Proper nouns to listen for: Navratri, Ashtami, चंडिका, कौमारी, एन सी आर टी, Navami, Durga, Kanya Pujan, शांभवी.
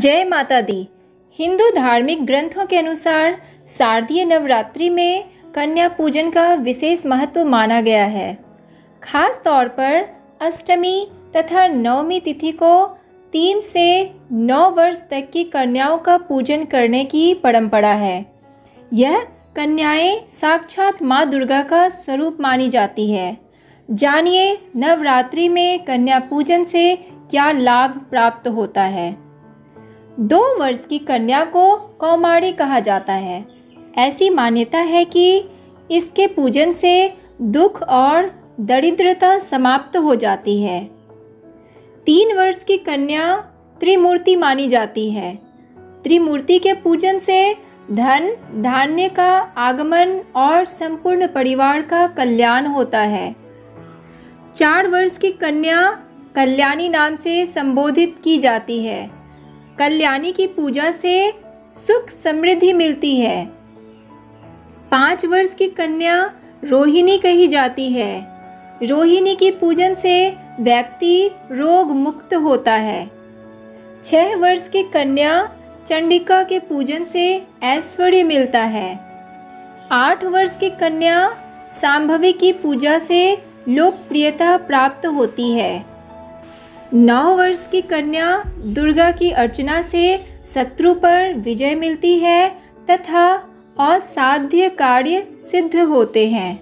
जय माता दी। हिंदू धार्मिक ग्रंथों के अनुसार शारदीय नवरात्रि में कन्या पूजन का विशेष महत्व माना गया है। खास तौर पर अष्टमी तथा नवमी तिथि को 3 से 9 वर्ष तक की कन्याओं का पूजन करने की परंपरा है। यह कन्याएं साक्षात माँ दुर्गा का स्वरूप मानी जाती है। जानिए नवरात्रि में कन्या पूजन से क्या लाभ प्राप्त होता है। 2 वर्ष की कन्या को कौमारी कहा जाता है। ऐसी मान्यता है कि इसके पूजन से दुख और दरिद्रता समाप्त हो जाती है। 3 वर्ष की कन्या त्रिमूर्ति मानी जाती है। त्रिमूर्ति के पूजन से धन धान्य का आगमन और संपूर्ण परिवार का कल्याण होता है। 4 वर्ष की कन्या कल्याणी नाम से संबोधित की जाती है। कल्याणी की पूजा से सुख समृद्धि मिलती है। 5 वर्ष की कन्या रोहिणी कही जाती है। रोहिणी की पूजन से व्यक्ति रोग मुक्त होता है। 6 वर्ष की कन्या चंडिका के पूजन से ऐश्वर्य मिलता है। 8 वर्ष की कन्या शांभवी की पूजा से लोकप्रियता प्राप्त होती है। 9 वर्ष की कन्या दुर्गा की अर्चना से शत्रु पर विजय मिलती है तथा असाध्य कार्य सिद्ध होते हैं।